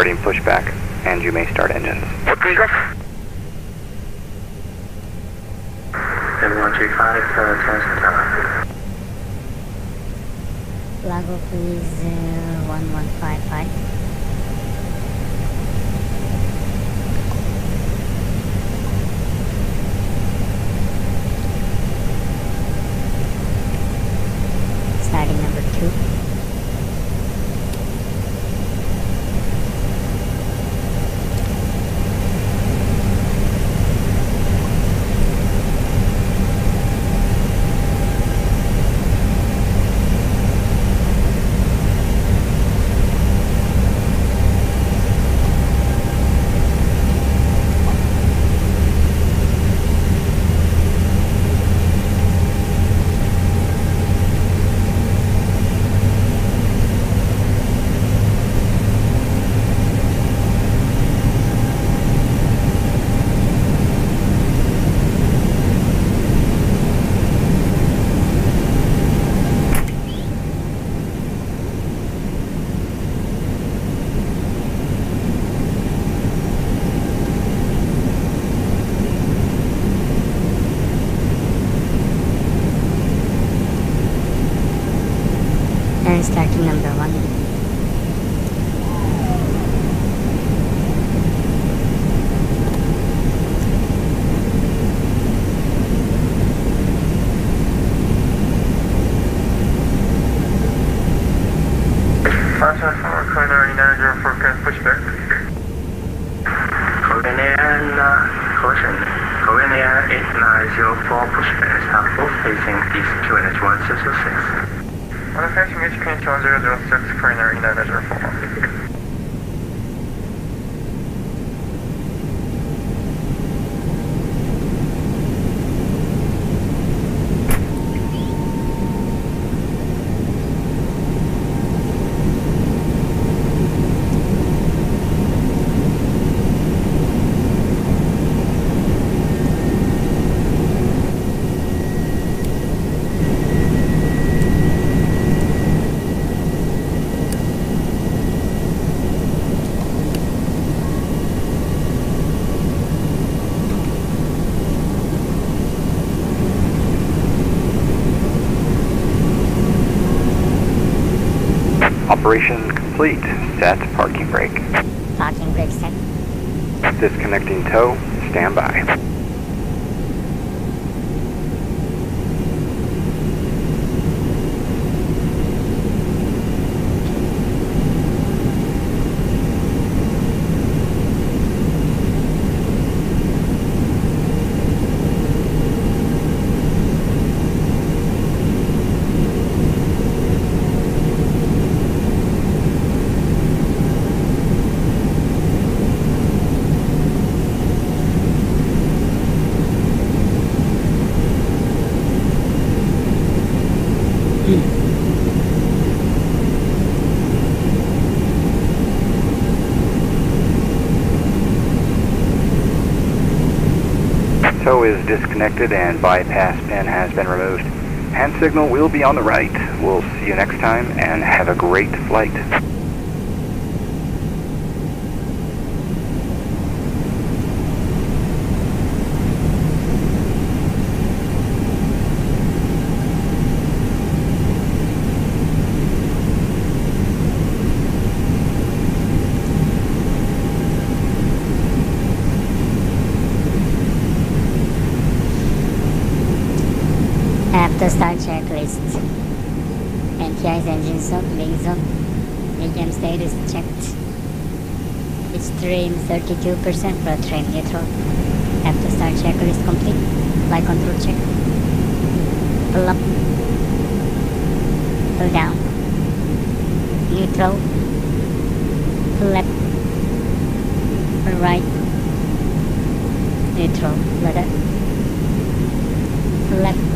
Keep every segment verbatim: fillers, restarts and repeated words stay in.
starting pushback, and you may start engines. What do you got? seven one three five, uh, transmission tower. Lago, please, uh, one one five five. Starting number one. five seven four, Coronary nine zero four, forecast pushback. Coronary uh, caution. Coronary eight nine zero four, pushback. Sample facing east, Q N H one six zero six. Manufacturing H Q one zero zero six, Coronary nine zero four. Operation complete. Set. Parking brake. Parking brake set. Disconnecting tow. Stand by. Tow is disconnected and bypass pin has been removed. Hand signal will be on the right. We'll see you next time and have a great flight. After start check list. N T I's engine sub, wing sub, medium status checked. It's trim thirty-two percent, road trim neutral. After start check list complete. Flight control check. Pull up. Pull down. Neutral. Pull left. Pull right. Neutral. Letter. Pull left.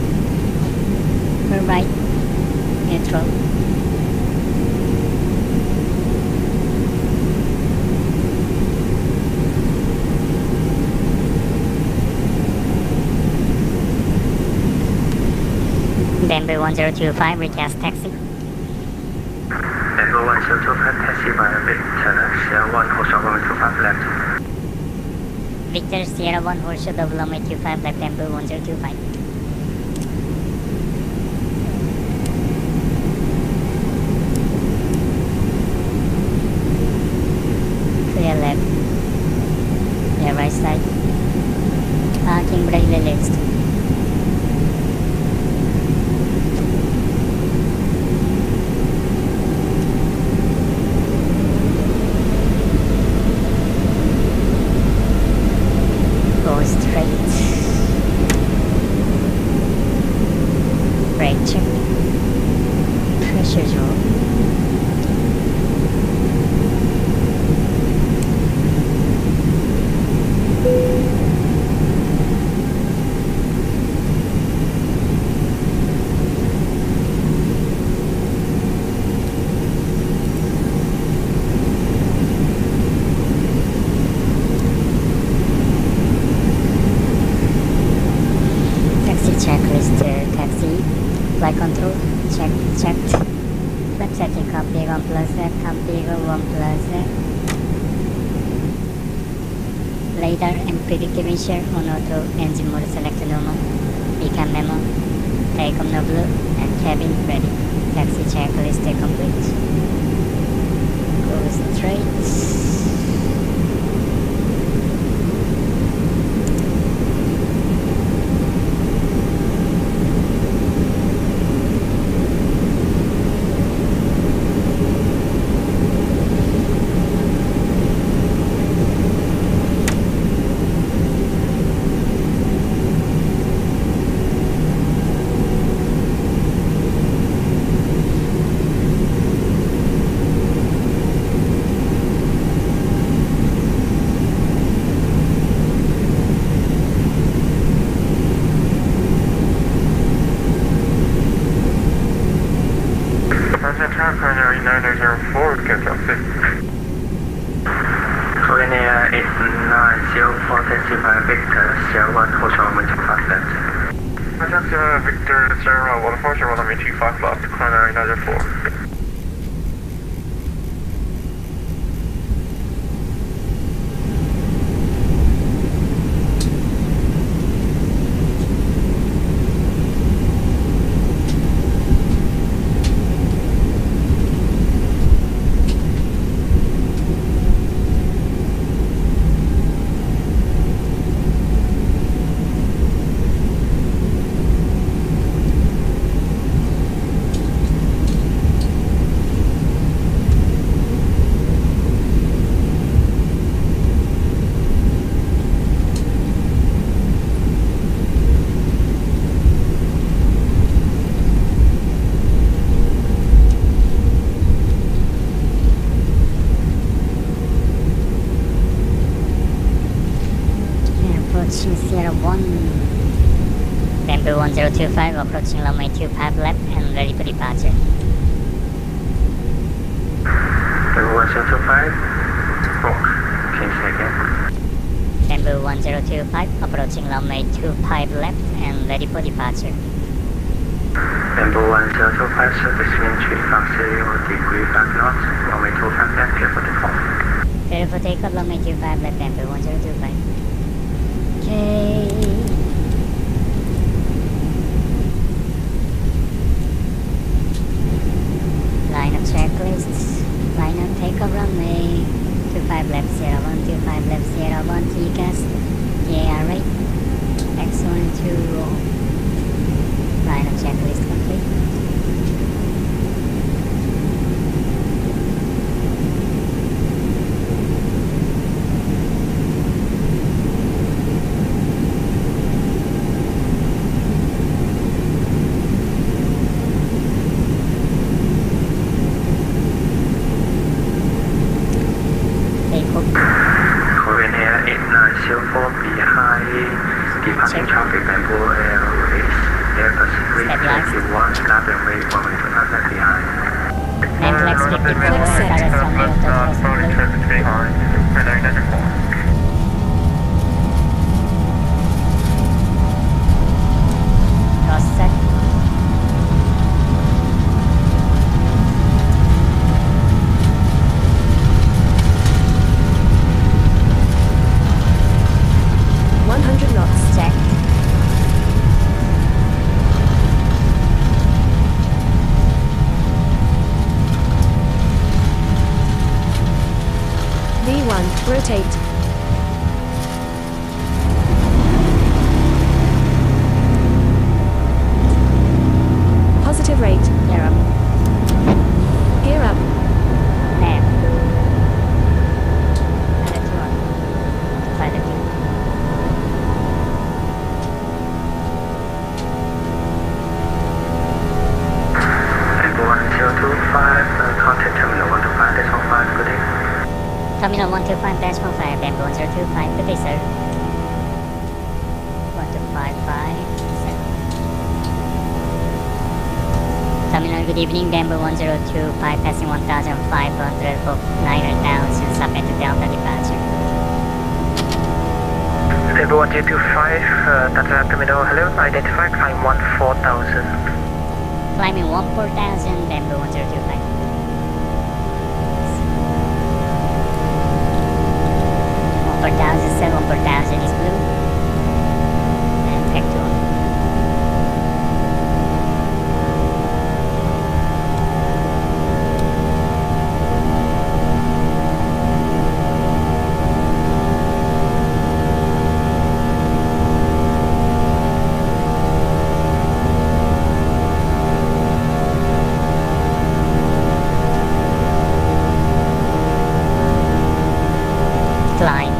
Right, neutral. Denver one zero two five, request taxi. F zero one Shelter Pad taxi via Victor zero one Horseshoe one two five left. Victor zero one Horseshoe double Loma two five left tempo one zero two five. Predictive Insure, Onoto, Engine Mode Select Normal, Become Memo, Takeoff No Blue, and Cabin Ready. Taxi checklist complete. Go zero two five approaching Lomé two five left and ready for departure. zero one zero two five, walk, change again. Tempo one zero two five approaching Lomé two five left and ready for departure. Tempo one zero two five, service wind three five zero degree back north, Lomé two five left, clear for takeoff. Clear for takeoff, Lomé two five left, Tempo one zero two five. Okay. Checklists, line up, take up runway, two five left, zero one, two five left, zero one, T-cast, J R right, X one, two, roll. Line up, checklist complete. hesitate. Terminal one two five, Dash one five, Bamboo one zero two five, good day, sir. one two five five seven. Terminal, good evening, Bamboo one zero two five, passing one thousand five hundred for niner now, since submit to Delta departure. Bamboo one zero two five, uh, Tatra Terminal, hello, identify, climb one four thousand. Climbing one four thousand, Bamboo one zero two five. one per thousand, seven per thousand is blue. And back to one. Climb.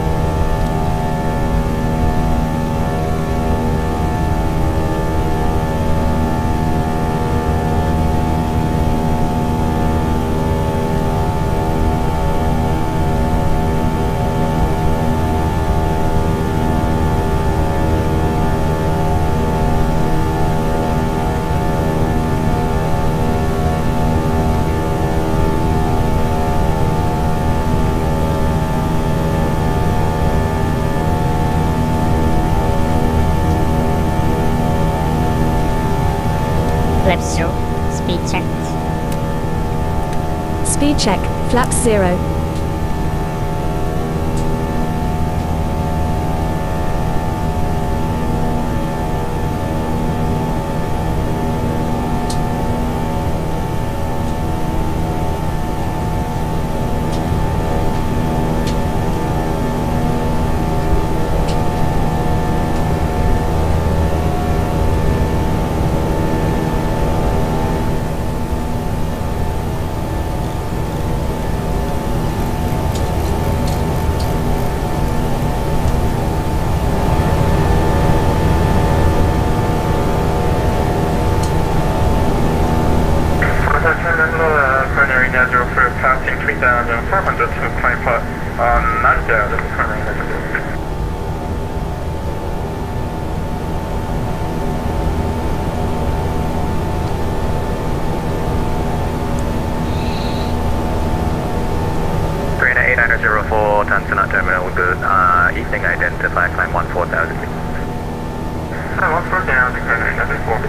Flap zero, speed check. Speed check, flap zero. three thousand four hundred to climb for um, nine thousand, that's the primary message. Marina eight nine zero four, Tansanat Terminal, good uh, evening, identify, climb one four thousand. Climb one four thousand, Marina eight nine zero four.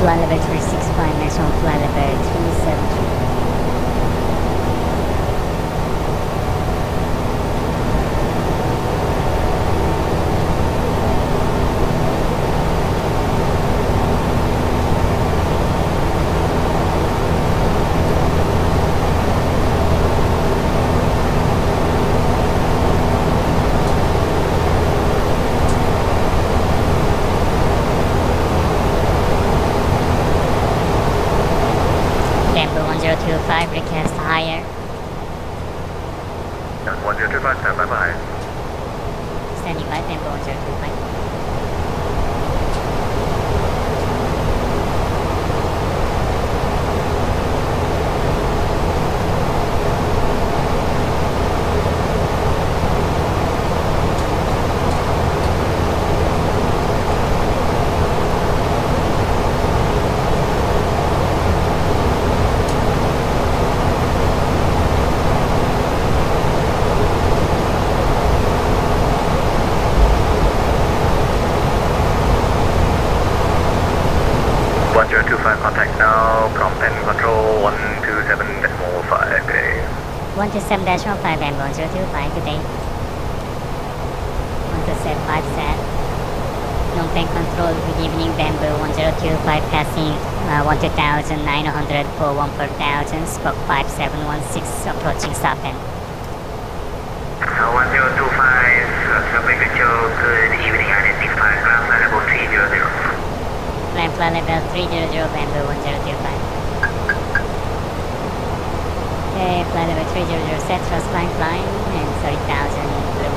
fly level thirty-six, fly max on fly level three seven three. one zero two five, request higher. one zero two five, stand by for higher. Standing by, tempo one zero two five. one zero two five, contact now, prompt and control one two seven point five, good day. one two seven point five and one zero two five, good day. one two seven point five, set. Phnom Penh control, good evening, Bamboo one zero two five, passing uh, one two thousand nine hundred, four one four thousand, spoke five seven one six, approaching Sapen. Uh, one zero two five, Sapen Control, good evening, identify ground level three zero zero. Climb flight level three zero zero, Bamboo one zero two five. Okay, flight level three zero zero, set thrust climb climb, and thirty thousand blue.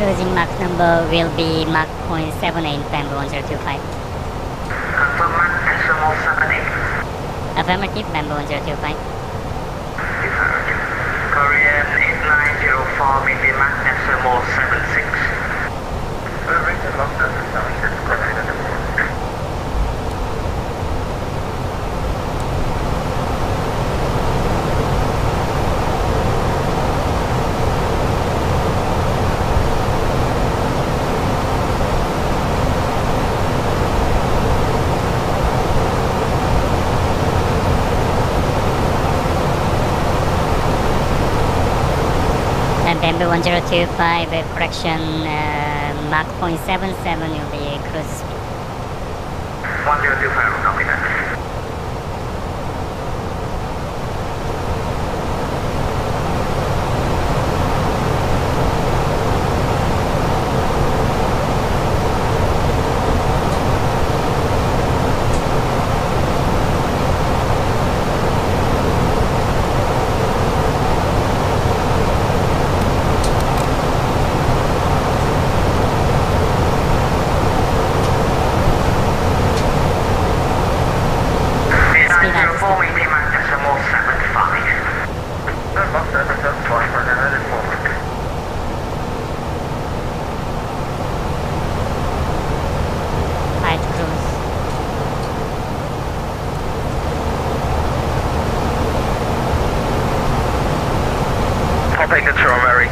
Cruising Mach number will be Mach zero point seven eight, F M one zero two five. Confirm Mach S M zero seven eight. Affirmative, F M one zero two five. Korean eight nine zero four will be Mach S M zero seven six. We'll reach the long distance services coordinated at the port. one zero two five, uh, correction, uh, Mach zero point seven seven will be cruise speed. one zero two five, copy that.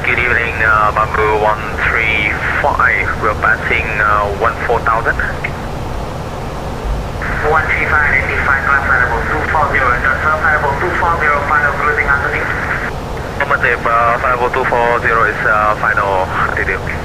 Good evening, uh, Bamboo one three five, we're passing uh, one four thousand. one three five, identified climb level two four zero, confirm level two four zero, final cruising altitude. Affirmative, uh, level two four zero is uh, final altitude.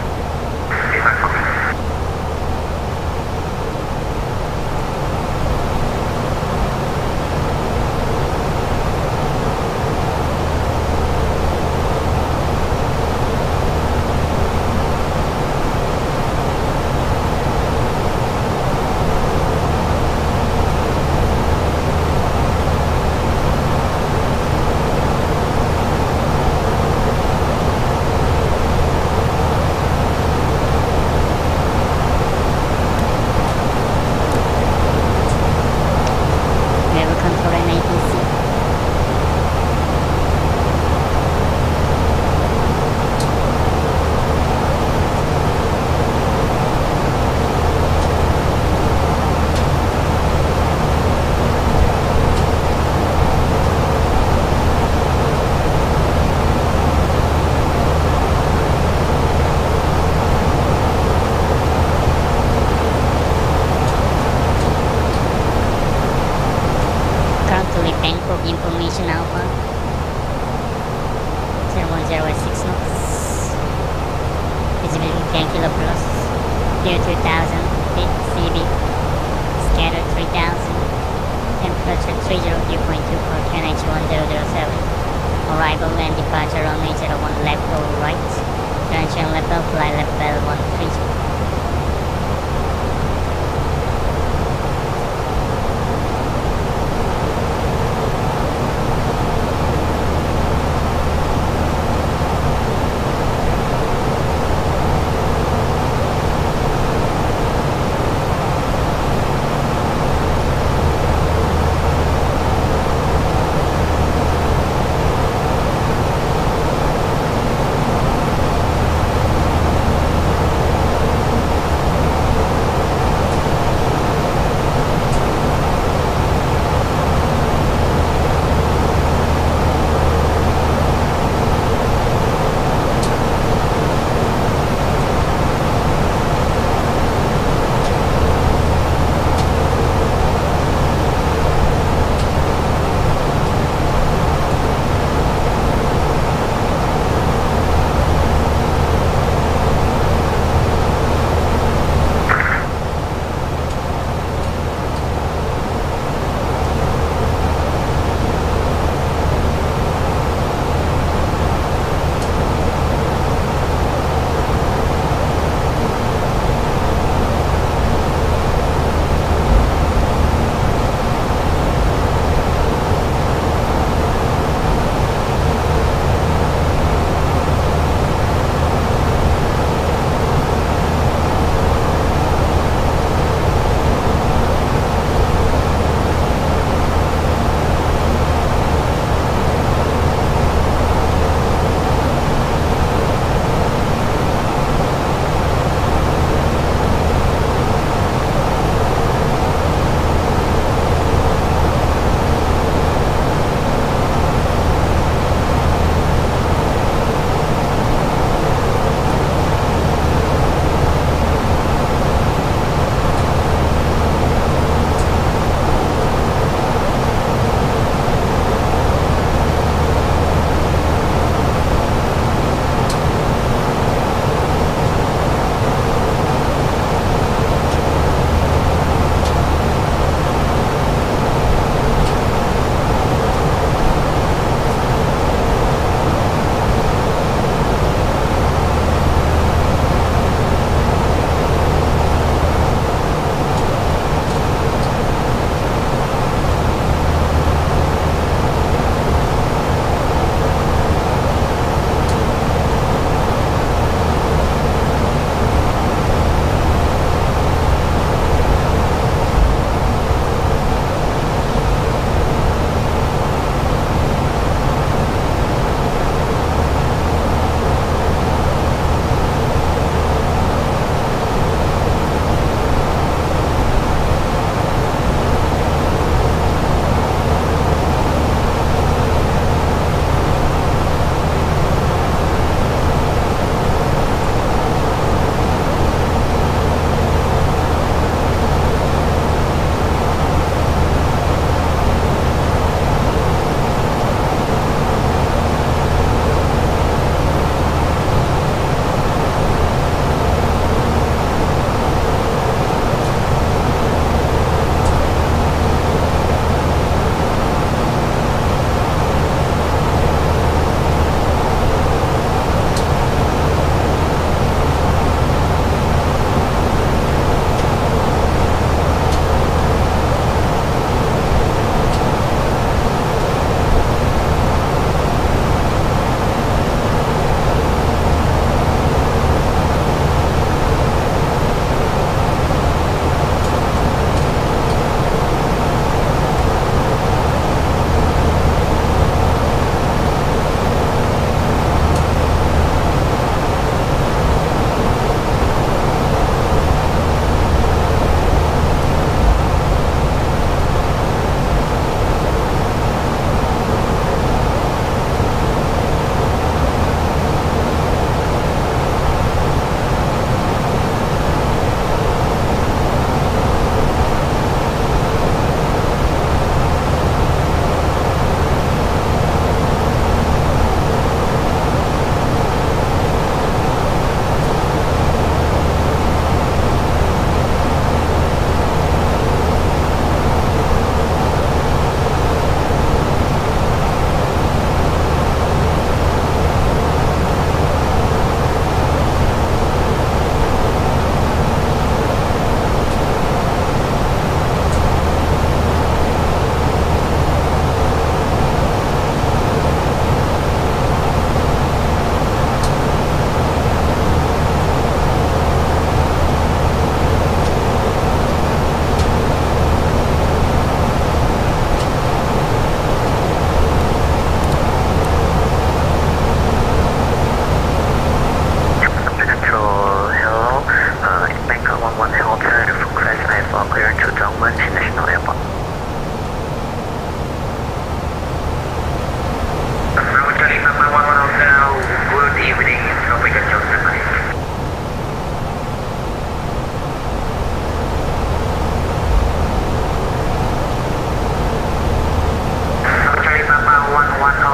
Information Alpha zero one zero six knots, visibility ten kilometers, near two thousand feet, C B, scatter three thousand, temperature three zero zero point two four, K N H one zero zero seven, arrival and departure on eight zero one left or right, direction level, fly level one three zero.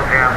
five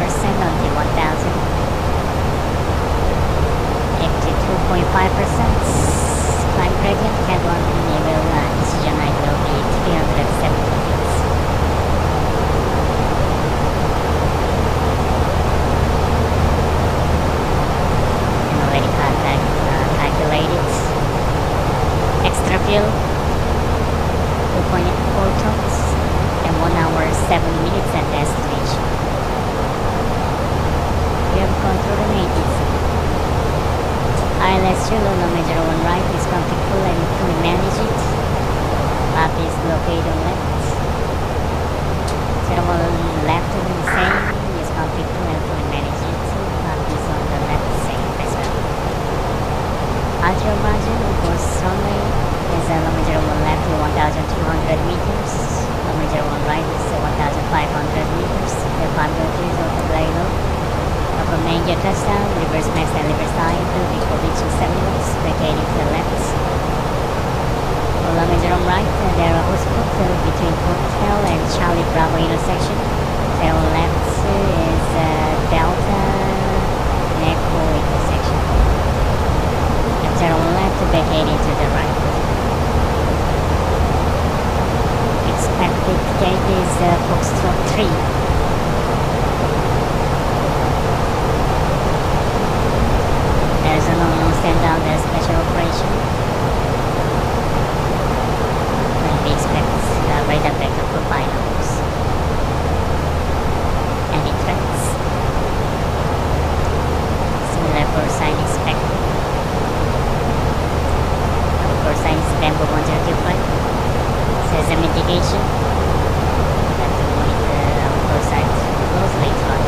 percent on the one thousand. If two point four tons and one hour seven minutes at destination. We have gone through the natives. I L S Luna Major one right is contactful and you can manage it. Map is located on left. Thermal left is the same, is contactful and you can manage it. Map is on the left same as well. Ultra margin goes strongly is a Major one left to one thousand two hundred meters. Major one right is one thousand five hundred meters. The boundary is on the very low. From Ninja touchdown, reverse max and reverse time, building for reaching seven minutes, vacating to the left. Ola Major on right, there are hospital between Hotel and Charlie Bravo intersection. There on left is uh, Delta Neco intersection. And there on left, vacating to the right. Expected gate is uh, Foxtrot three. Send out their special operation. When we expect uh, radar backup for binos. Any threats? Similar for sign expected. For sign is Bamboo one zero two five. Says a mitigation. We have to monitor our for sign closely to our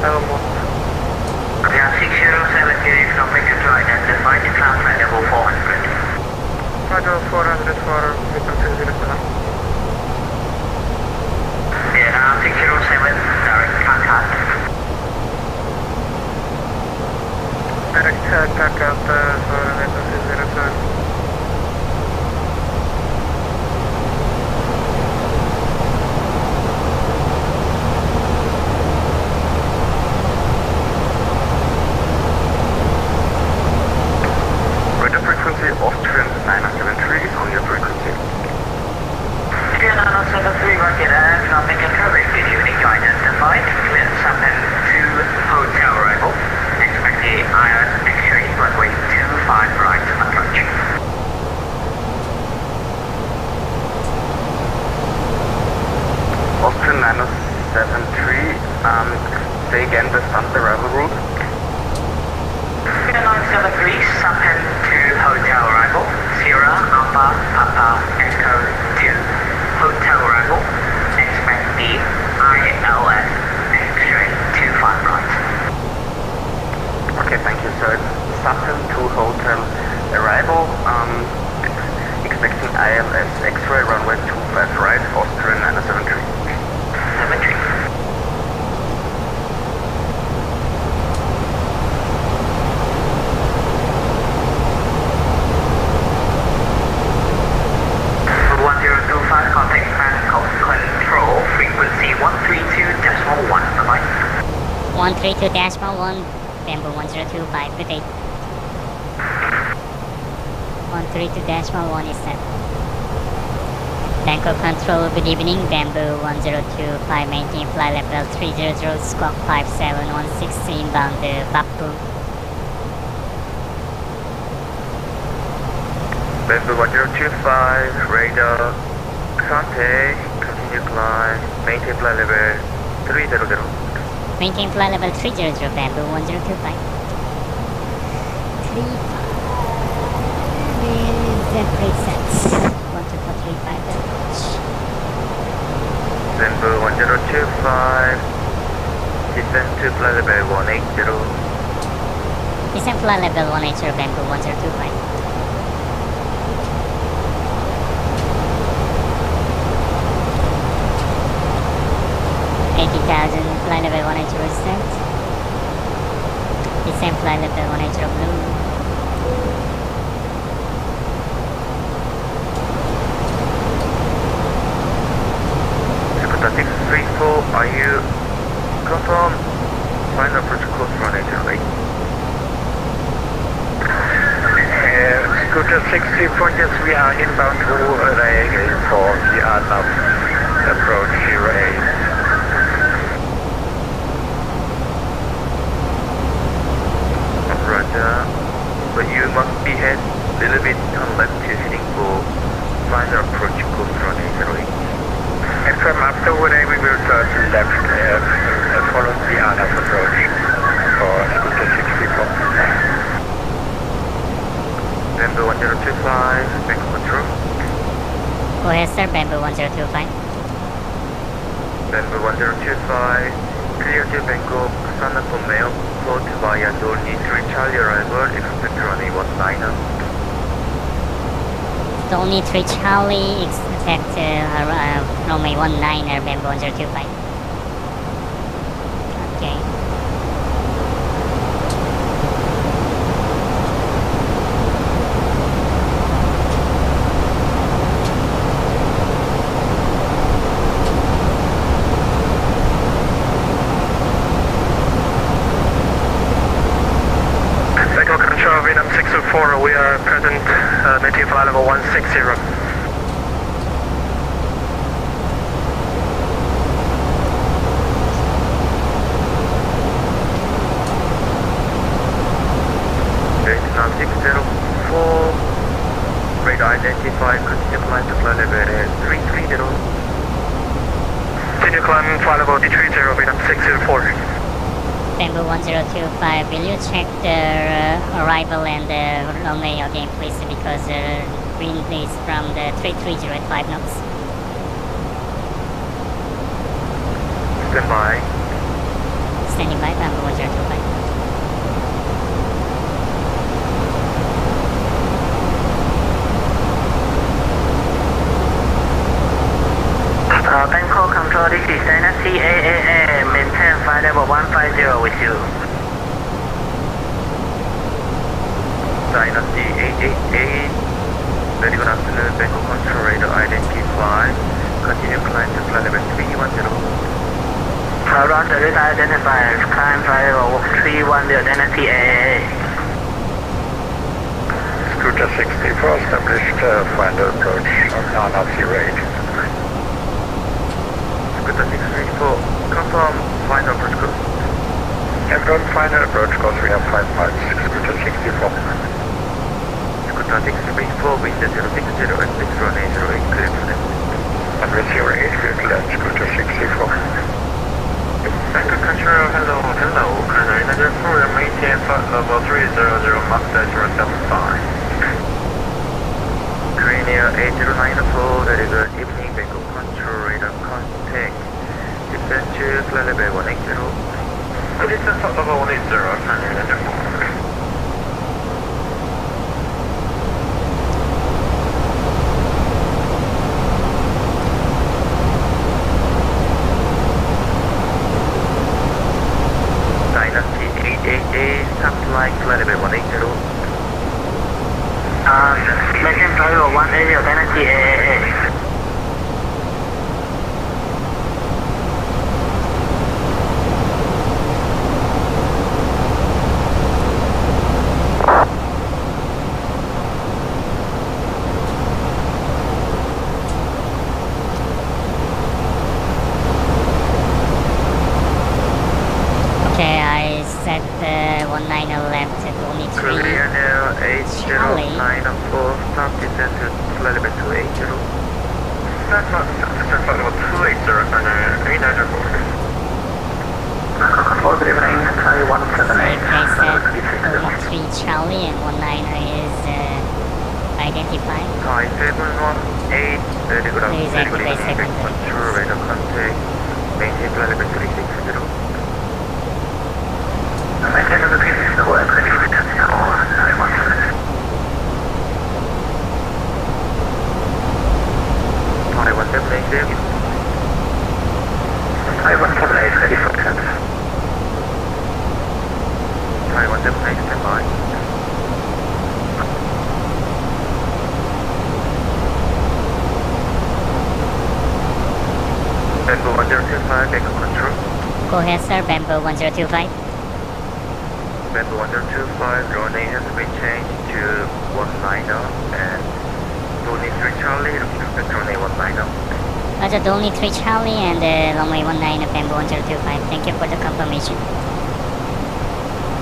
Avion six zero seven units from Metro, identify the class level four hundred. Metro four hundred for Metro six zero seven. Yeah, Avion six zero seven, direct contact. Direct uh, contact uh, for Metro six zero seven. one thirty-two decimal one, Bamboo one zero two five, good day. one thirty-two decimal one is set. Bangkok Control, good evening. Bamboo one zero two five, maintain flight level three zero zero, squawk five seven one six, inbound to Bappu. Bamboo one zero two five, radar contact, continue climb, maintain flight level three zero zero. Maintain flight level three zero zero, Bamboo one zero two five. three five is the presets. one two four three five. Bamboo one zero two five. Descend to flight level one eight zero. Descend flight level one eight zero, Bamboo one zero two five. eighty thousand, flight level one eighty is set. Descend flight level one eighty blue. Dakota six three four, are you confirmed? Final approach course one eighty, right? Dakota six three four, yes, we are inbound to runway eight four, we are now approach zero eight. Uh, but you must be head a little bit on left to heading for final approach course from eight zero eight. And from up to one eight we will turn to left and uh, follow the A N A F approach for Scooter six three four. Bamboo one zero two five, back control. Go ahead sir, Bamboo one zero two five. Bamboo one zero two five, clear to Bangkok, Sana Pomeo. Close via Dolny three Charlie arrival, expect runway one nine. Dolny three Charlie, expect uh, uh, runway one nine, Airbnb one zero two five. Okay. We are present, uh, maintain flight level one six zero. six zero four, radar identified, continue climb to flight level three three zero. Continue climb, flight level D three zero, radar six zero four. Bamboo one zero two five, will you check the uh, arrival and the runway again please, because the uh, wind is from the three three zero at five knots. Standby. Standing by. five zero with you. Dynasty eight eight eight, very good afternoon, Bangkok Control Radar identified. Continue climb to climb three one zero. Around the radar identified, climb level three one zero, Dynasty eight eight eight. Scooter sixty-four established uh, final approach of non-Nazi raid. Scooter six three four, confirm final approach course. Everyone final approach course, we have five miles, Scooter sixty-four. Scooter six three four, we set zero six zero and six one eight zero eight, clear to land. one zero eight, clear to land, Scooter six four. Bangkok Control, hello, hello, Cruiser nine zero four, maintain flight level three zero zero, Mach dash one seven five. Crania eight zero nine four, very good evening, Bangkok Control Radar contact. Descent to flight level one eight zero. Could descend flight level one eight zero, Crania nine zero four. Dynasty eight eight eight, satellite flight level one eight zero. Uh, Legend Driver one eight zero, Dynasty eight eight eight. Bamboo one zero two five. Bamboo one zero two five, your name has been changed to one nine zero and Donny three Charlie, looking runway one nine zero. Roger, Donny three Charlie and uh, runway one nine zero, Bamboo one zero two five. Thank you for the confirmation.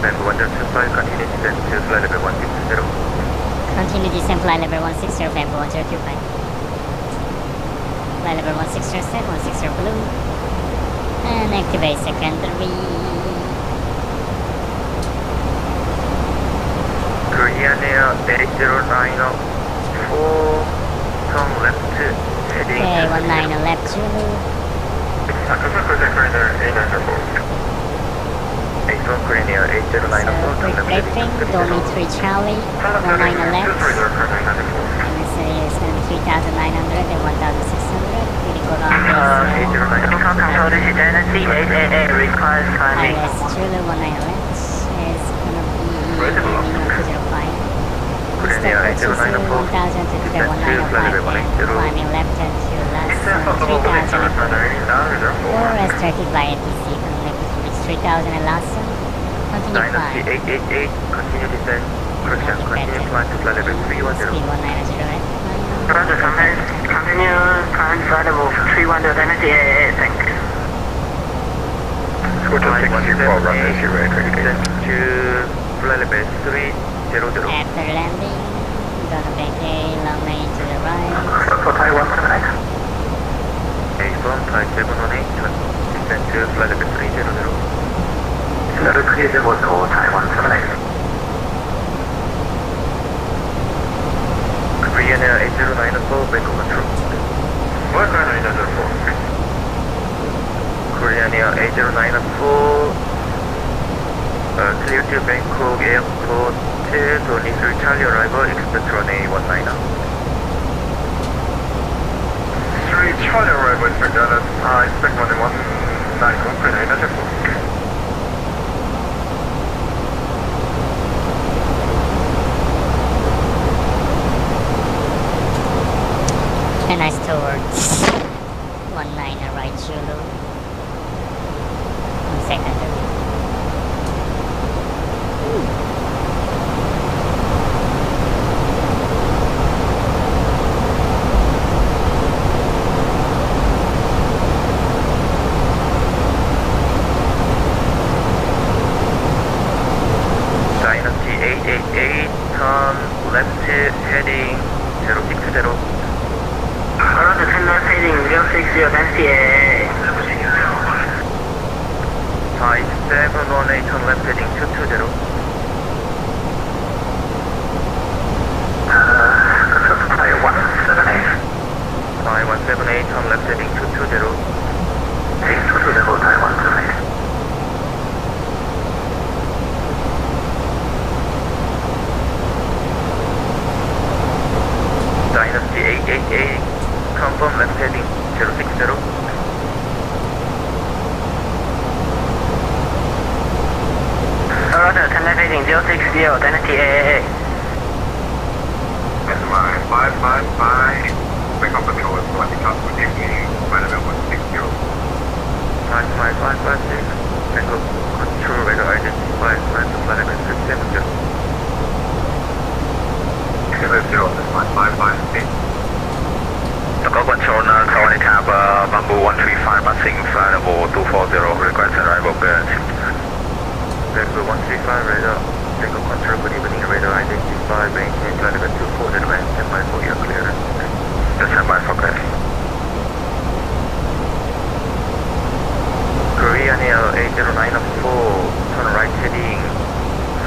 Bamboo one zero two five, continue descent to flight level one six zero. Continue descent flight level one six zero, Bamboo one zero two five. Flight level one six zero set, one six zero blue. And activate secondary. Korea Air eight zero nine four, turn left to heading. Okay, one nine zero left to. Korea Air eight zero nine four, turn left to. Dormitory Charlie, one nine zero left. M S A S three thousand nine hundred and one thousand six hundred. Uh, eight zero nine. Control this identity eight eight eight requires climbing. I S Julia one nine left is gonna be two zero five. Eight zero nine four. One thousand to the one nine five. Climbing left and to last three thousand. Four restricted by A T C. Connect three thousand and last. Continue climb. Eight eight eight. Continue descent. Continue climb to flight level three one zero. Speed one nine zero. Roger, continue climb flight level three one zero, Dynasty eight eight eight, thank you. Scooter six four, runway zero eight, to flight level three zero zero. After landing, gonna vacate runway to the right. Thai one seven eight. Airborne, Thai seven one eight, descend to flight level three zero zero. Level three zero zero, Thai one seven eight. Korean Air eight zero nine four, Bangkok Control. What kind of eight zero nine four? Korean Air eight zero nine four, uh, clear to Bangkok Airport two, Donny three Charlie arrival, expect runway one nine zero. three Charlie arrival, expect runway one nine zero, Korean Air eight zero nine four. two heading zero six zero. Follow the sender heading zero six zero, that's the five seven one eight on left heading two two zero. Uh, five one seven eight. five one seven eight on left heading two two zero. two two zero, five one seven eight. Dynasty eight eight eight, confirm left heading zero six zero. Roger, turn left heading zero six zero, Dynasty eight eight eight. S M I five five five, wake up patrol is going to be tough with evening, right about one six zero. five five five five six, wake up control radar identified, plan to fly about six seven zero. zero zero, this line five five eight. Local control, nine seven eight, uh, Bamboo one three five, passing flyable two four zero, request arrival clearance. Bamboo one three five, radar, local control, good evening, radar identified, maintain flight level two four, advance, stand by for your clearance. Just stand by for clearance. Korean Air eight zero nine four, turn right heading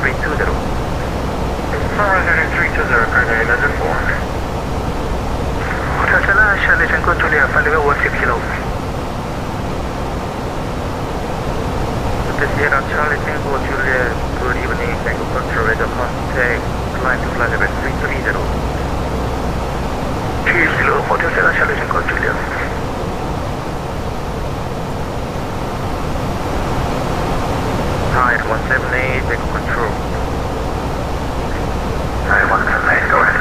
three two zero. three two zero, Korean Air four. Hotel Charlie Janko Julia, Paliwa, one six zero. Hotel Sierra Charlie Janko Julia, good evening, Janko Control Radar contact, climb to flight level three three zero. three zero, Hotel Sierra Charlie Janko Julia. Tide one seven eight, Janko Control. nine one seven eight, go ahead.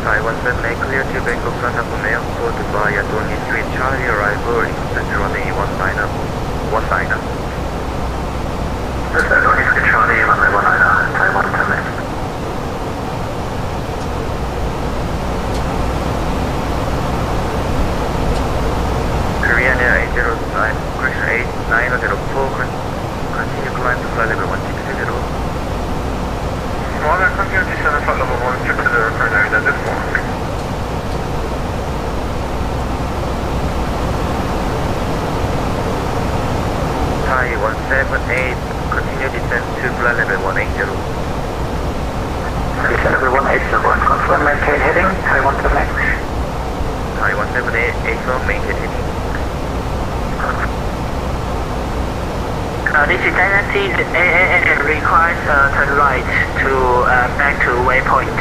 nine one seven eight, clear to Bangkok Santapon Airport via Dorney Street, Charlie, arrival in Central Runway one nine up. one nine up. Central Dorney Street, Charlie, runway one nine up, nine one seven eight. Korean Air eight zero nine, correction eight nine zero four, continue climb to flight level one six zero. Well, I can hear this on the front level one, trip to the reference area at this point. Thai one seven eight, continue descent to flight level one eight zero. Descent level one eight zero, confirm maintain heading, Thai one seven eight. Thai one seven eight, eight zero, maintain heading. Uh, this is Dynasty eight eight eight, requires uh, turn right to uh, back to waypoint.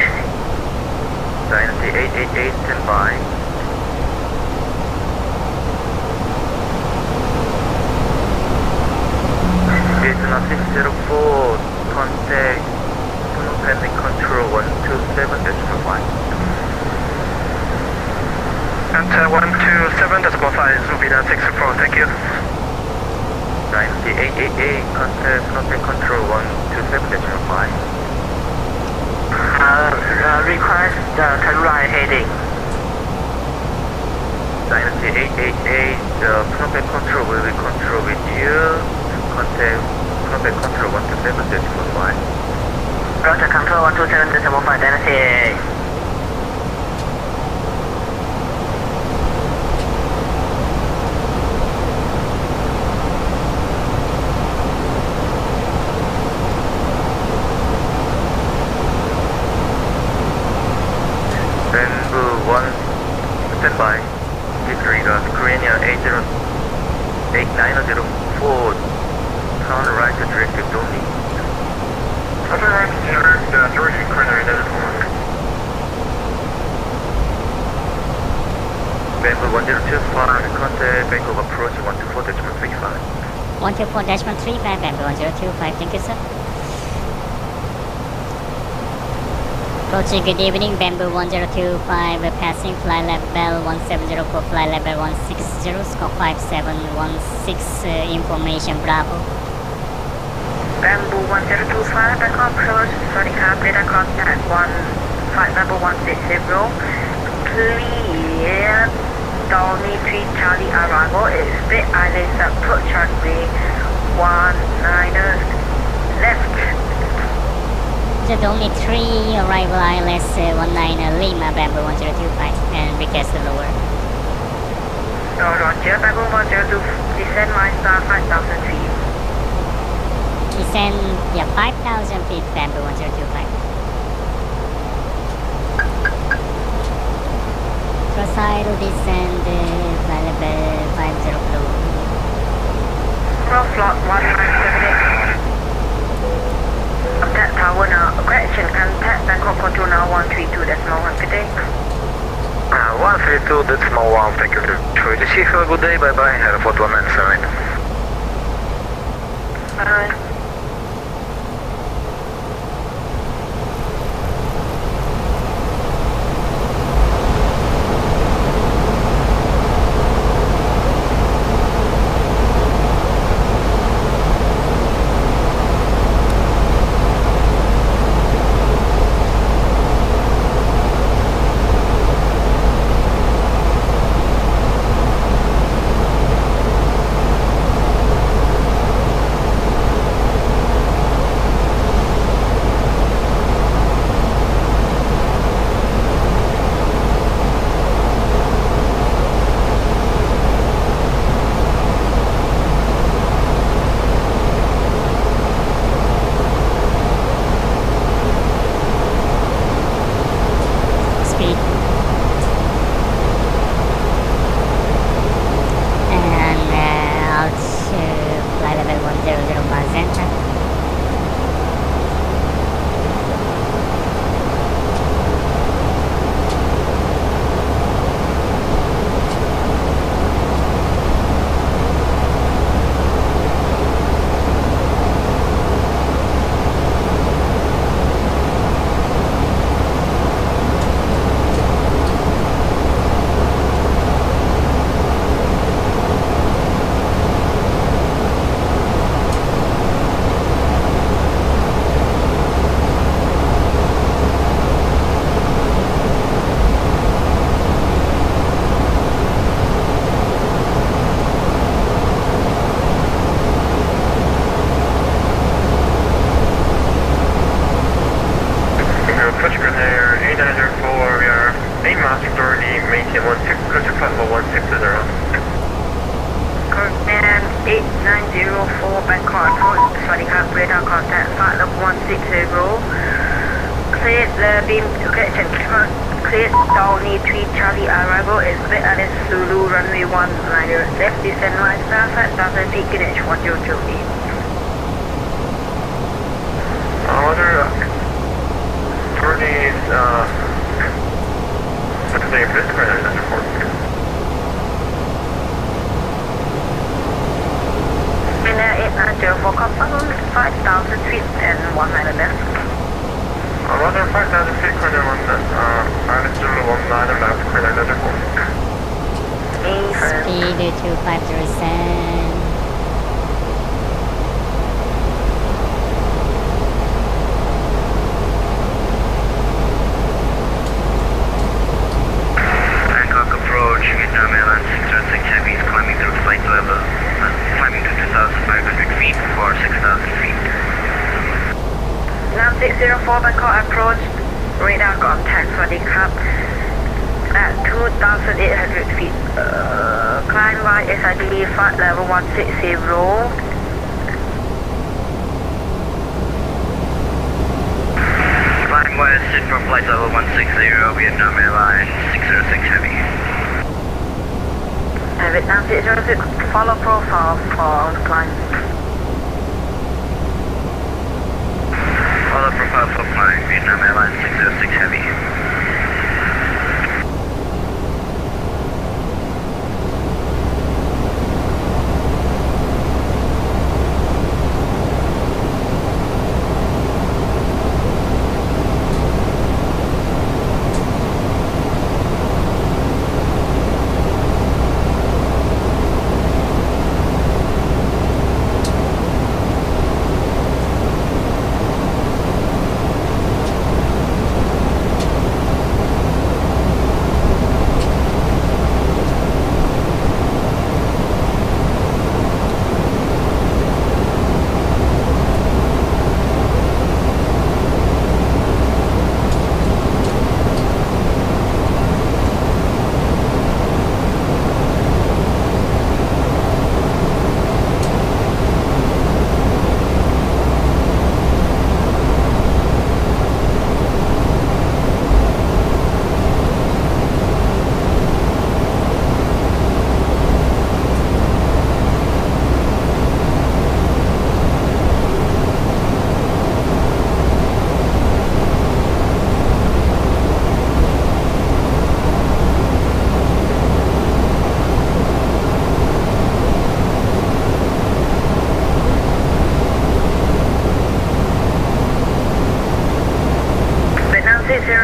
Dynasty eight eight eight, stand by. Daytona six zero four, contact pending control one two seven point five. Enter one two seven point five, Zubida six zero four, thank you. Dynasty eight eight eight, contact contact control one two seven point five. Uh, uh, request uh, turn right heading. Dynasty eight eight eight, uh, contact control will be control with you. Contact contact control one two seven point five. Roger, control one two seven point five, Dynasty eight eight eight. one two four dash one three five, Bamboo one zero two five, thank you sir. Approaching, good evening, Bamboo one zero two five, passing flight level one seven zero four, flight level one six zero, score five seven one six, uh, information Bravo. Bamboo one zero two five, back on approach, sorry car, radar contact one, flight level one six zero, clear. Dolly three Charlie arrival is Big Island approach runway one nine left. reported only three arrival I L S uh, nineteen Lima, Bamboo one zero two five, and request the lower. No, Roger, Bamboo one zero two, descend line star five thousand feet. Descend, yeah, five thousand feet, Bamboo one zero two five. Rosado descend uh, available five zero blue. Roll flock one five seven eight. Contact tower now. Correction, contact Bangkok control now one three two decimal one. Good day. Uh, one three two decimal one, thank you. Sure, you see, have a good day. Bye bye. Airport one nine seven. Bye.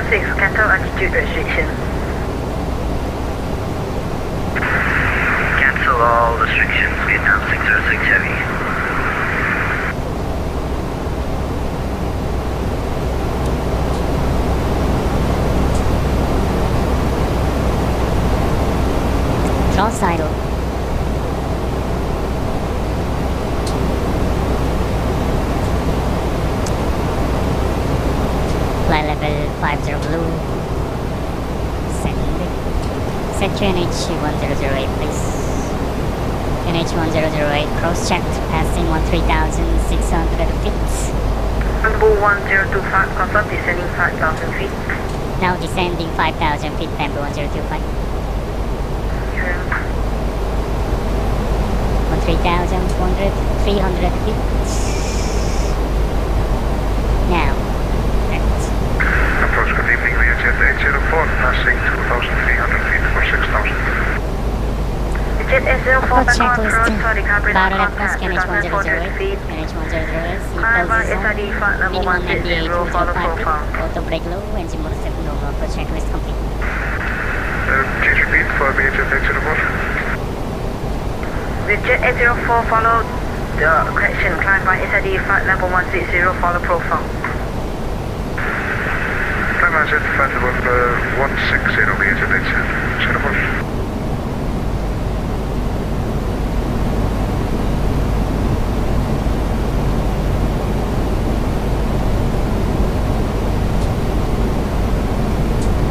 six, cancel altitude restriction. Cancel all restrictions, Vietnam six zero six Heavy. Toss idle. Flight level fifty balloon. Send set to N H one zero zero eight please. N H one zero zero eight cross checked, passing thirteen thousand six hundred feet. Bamboo one zero two five, confirm descending five thousand feet. Now descending five thousand feet, Bamboo one zero two five. three thousand four hundred, three hundred feet. Now, left. Approach, good evening, Learjet eight zero four, passing two thousand three hundred feet for six thousand. Learjet eight zero four, back on road, sorry, copy that contact, two thousand four hundred feet. Caravan S I D flight level one six zero, follow profile. Auto brake low, engine mode step normal, approach checklist complete. Please repeat for Learjet eight zero four. Learjet eight zero four, follow the correction, climb by S I D flight level one six zero, follow profile. Climb by S I D flight level uh, one six zero, Learjet eight zero four.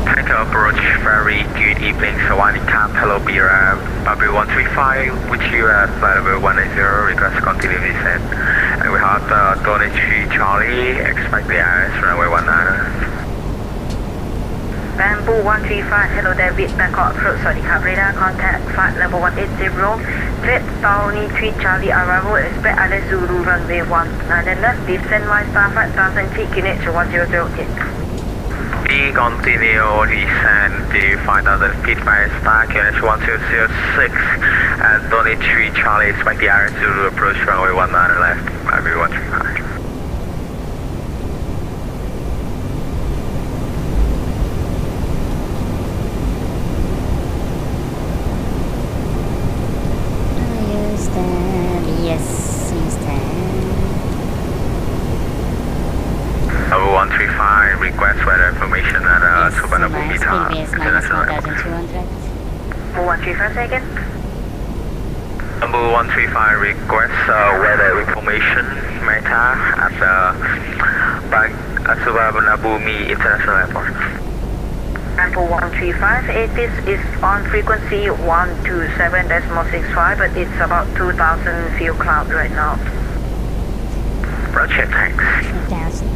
Hi to approach, very good evening, Sawani Camp, hello B R A M. Bamboo one three five, which you have flight level one eight zero, request continue descent. And we have uh, Tony three Charlie, expect the I S runway one nine. Bamboo one three five, hello David, back on approach, sorry, radar contact flight level one eight zero. Flight Tony three Charlie, arrival, expect I S Zulu runway one nine left, descend my star five thousand feet, unit to one zero zero eight. Continue descent to five thousand feet by star Q N H one two zero six and Tony three Charlie expect the I R S Zulu approach runway one nine left by one three five. Request weather information at uh, yes, Suvarnabhumi International Airport. Bamboo one three five, say again. Bamboo one three five, request uh, weather information Meta at uh, at Suvarnabhumi International Airport. Bamboo one three five, it is, is on frequency one two seven point six five, but it's about two thousand fuel cloud right now. Roger, thanks. two thousand.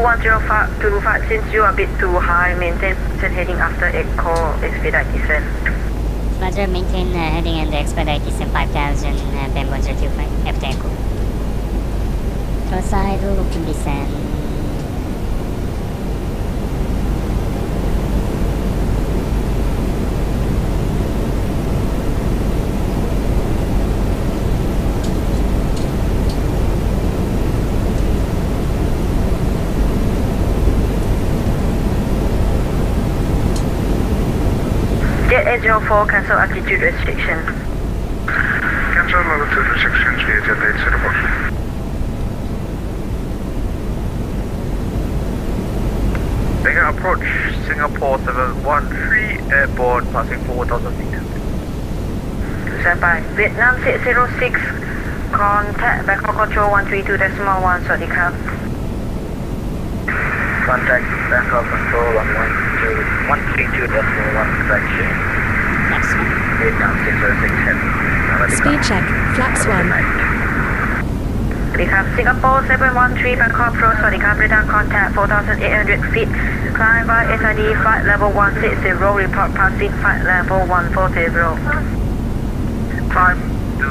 one zero five two five, since you are a bit too high, maintain heading after echo, expedite descent. Roger, maintain uh, heading and expedite descent five thousand, uh, Bamboo one zero two five, after echo. Cross idle, open descent. eight zero four, cancel altitude restriction. Cancel altitude restrictions, Learjet eight zero four. They can approach Singapore seven one three airport, passing four thousand feet. Standby. Vietnam six zero six, contact Bangkok control one three two point one, sorry, cap. Contact Bangkok control one three two point one, correction. Speed check, flaps one. We have Singapore seven one three, Bangkok approach, sorry, radar contact four thousand eight hundred feet. Climb by S I D flight level one six zero, report passing flight level one four zero. Climb to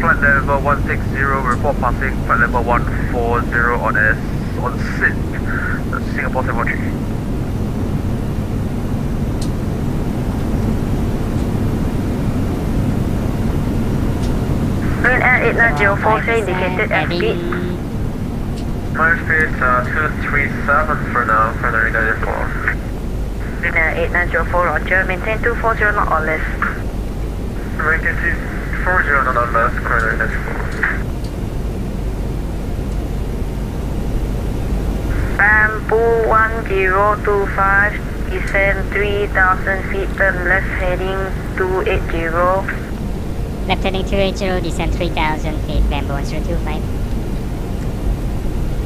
flight level one six zero, report passing flight level one four zero on S, on S I D. That's Singapore seven one three. eight nine zero four three indicated exit. Airspeed uh, two three seven for now, for the eight nine zero four. eight nine zero four, roger. Maintain two four zero knot or less. Maintain two four zero knot or less, for the eight nine zero four. Bamboo one zero two five, descend three thousand feet, turn left heading two eight zero. Left heading two eight zero, descend three thousand feet, Bamboo one zero two five.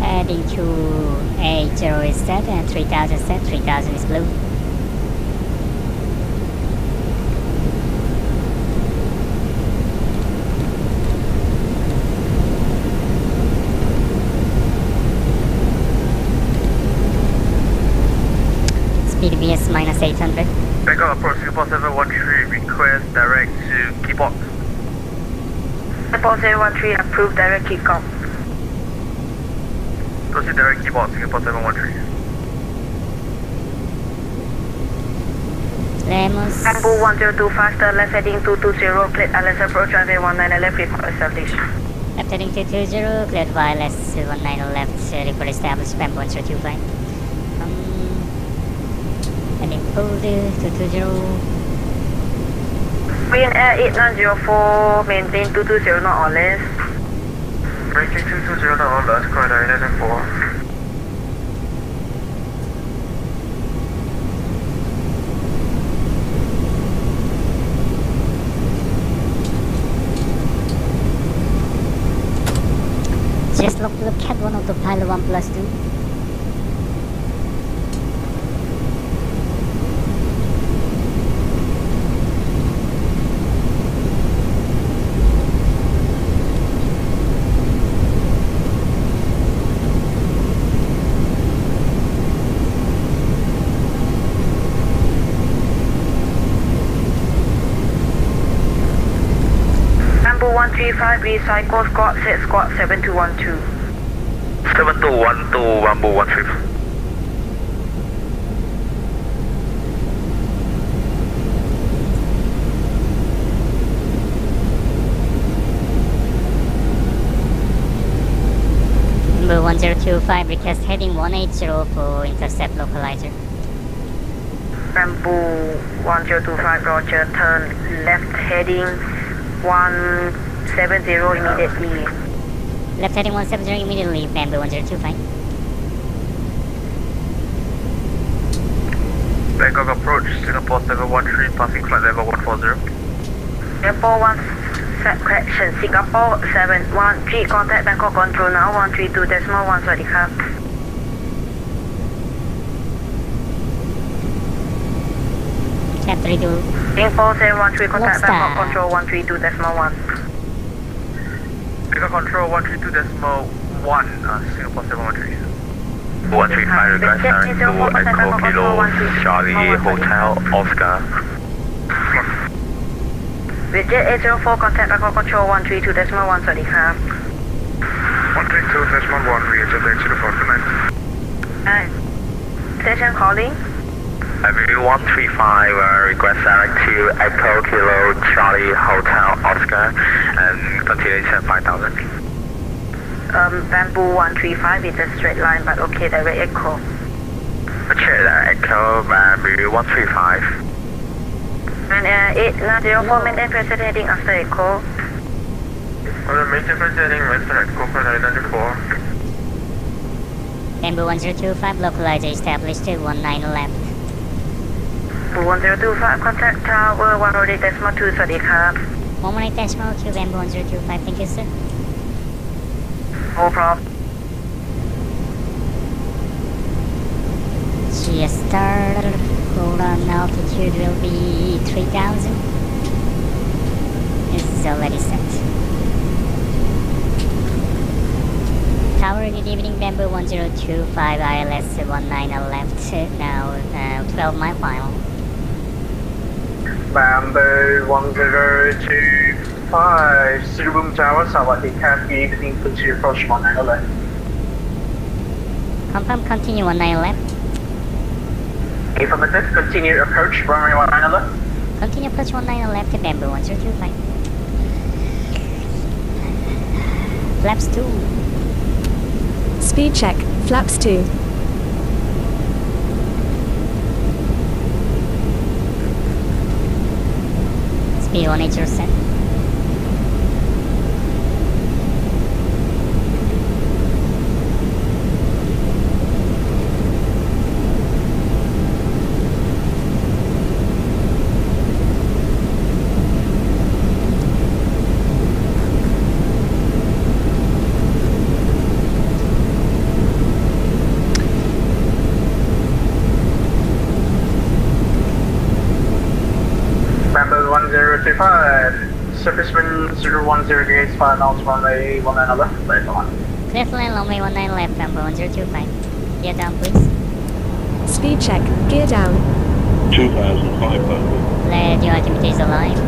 Heading two eight zero is set, and three thousand set, three thousand is blue. B S minus eight hundred. Bangkok approach Singapore seven one three, request direct to Kipok. Singapore seven one three, approved direct Kipok. Proceed direct Kipok, Singapore seven one three. Lemos. Bamboo one zero two five, turn left heading two two zero, cleared Alice approach runway one nine left, report established. Left heading two two zero, cleared wireless one nine left, report established, Bamboo one zero two five. two two zero. Korean Air eight nine zero four, maintain two two zero knot or less. Maintain two two zero knot or less, Korean Air eight nine zero four. Just look, look at one of the pilot one plus two. one three five, recycle squad, set squad seven two one two. seven two one two, Bamboo one three five. Bamboo one zero two five, request heading one eight zero for intercept localizer. Bamboo one zero two five, roger, turn left heading one seven zero immediately. Left heading one seven zero immediately, Bamboo one zero two five. Bangkok approach, Singapore seven one three, passing flight level one four zero. Singapore one, correction, Singapore seven one three, contact Bangkok control now, one three two decimal one, Swadikap. Singapore seven one three, contact Bangkok control one three two decimal one. Bangkok control one three two decimal one, uh, Singapore seven one three. one three five, request direct to Echo Kilo Charlie Hotel Oscar. With Jet eight zero four, contact Bangkok control one three two decimal one, sorry, half. one three two decimal one, Jet eight zero four, tonight. Station calling. Avenue one three five, uh, request direct to Echo Kilo Charlie Hotel Oscar and continuation five thousand. Um, Bamboo one three five is a straight line, but okay, direct Echo. Check that Echo, Bamboo one three five. And uh, eight nine zero four, maintain present heading after Echo. Well, maintain present heading after Echo for nine nine zero four. Bamboo one zero two five, localizer established to one nine left. one zero two five, contact tower one eight decimal two, sorry, cab. one eight decimal two, Bamboo one zero two five, thank you, sir. No problem. G S star, hold on, altitude will be three thousand. This is already set. Tower, good evening, Bamboo one zero two five, I L S one nine left, now uh, twelve mile final. Bamboo one zero two five, Sirubum Tower, Sawadikap, good evening, please approach one nine left. Confirm, continue one nine left. Affirmative, continue approach runway one nine left. Continue approach one nine left to Bamboo one zero two five. Flaps two. Speed check. Flaps two. Speedometer set. one zero three five, surface wind zero one zero degrees, five knots, runway one nine left, clear for landing. Clear for landing, runway one nine left, number one zero two five. Gear down, please. Speed check, gear down. two thousand five hundred. Let your altimeter is alive.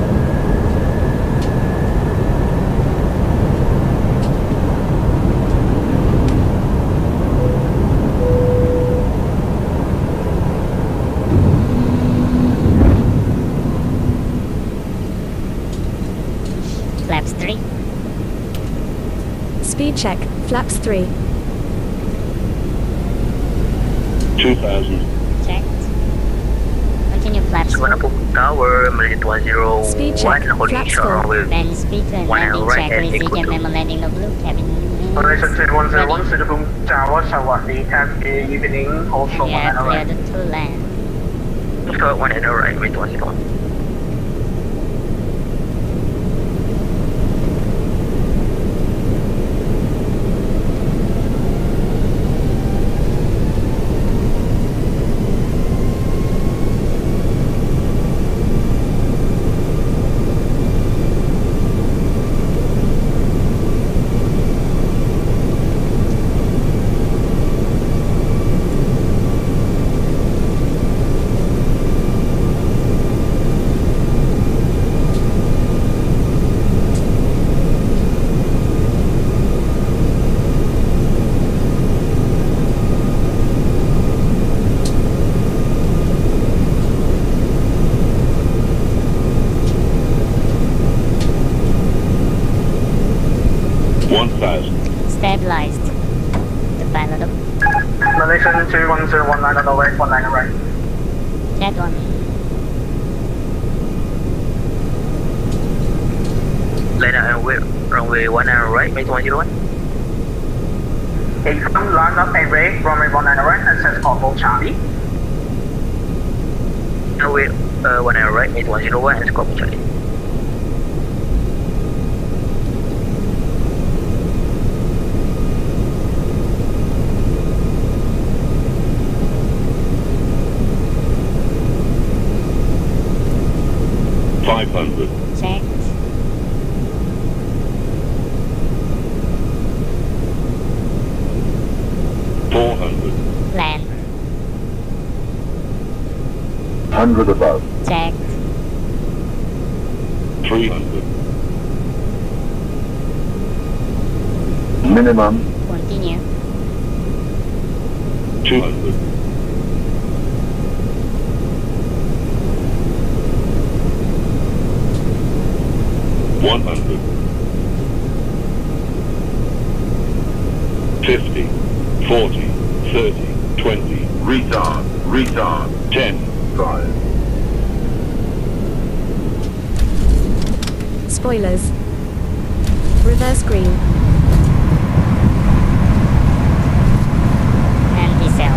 Speed check, flaps three. two thousand. Checked. Continue flaps. Tower, one zero one. Speed check, flaps four. Then speed and landing check, resume and memo landing of blue cabin. one zero one, Sudabung Tower, Sawasi, have the evening, also one and right. Yeah, cleared to land. Start one and right, one zero one. Stabilized. The pilot up. Malaysian two one zero one, nine on the way, one nine on right. That one. Later, runway one nine on right, make one zero one. eight one, line up and right, runway one nine on right, access Corvo Charlie. Runway uh, one nine on right, make one zero one, access Corvo Charlie. five hundred. Checked. four hundred. Land. one hundred above. Checked. three hundred. Minimum. Continue. two hundred. one hundred. fifty. forty. thirty. twenty. Retard. Retard. ten. five. Spoilers. Reverse green. And diesel.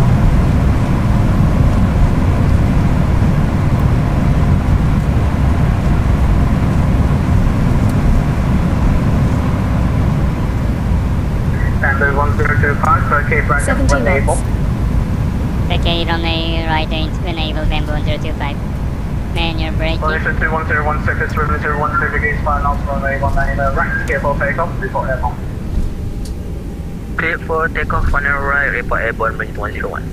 seventeen knots. Vacate on the right to enable Bamboo one zero two five. Man, you're braking. Malaysian two one zero one, surface runway zero one zero degrees, five knots, runway one nine, right, clear for takeoff, report airborne. Clear for takeoff, one and right, report airborne, bridge one zero one.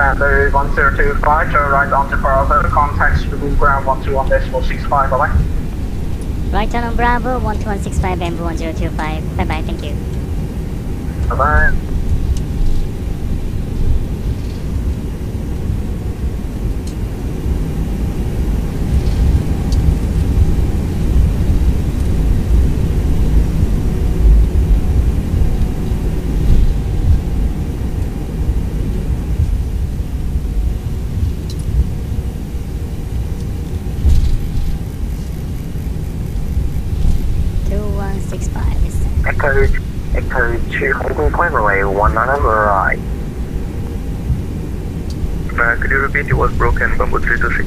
Commander one zero two five, turn right onto Bravo, contacts Blue Ground one two one six five, bye-bye. Right on Bravo one two one six five, Bamboo one zero two five, bye-bye, thank you. Bye-bye. Two holding point relay one nine over right. Uh, could you repeat? It was broken. Bamboo three two six.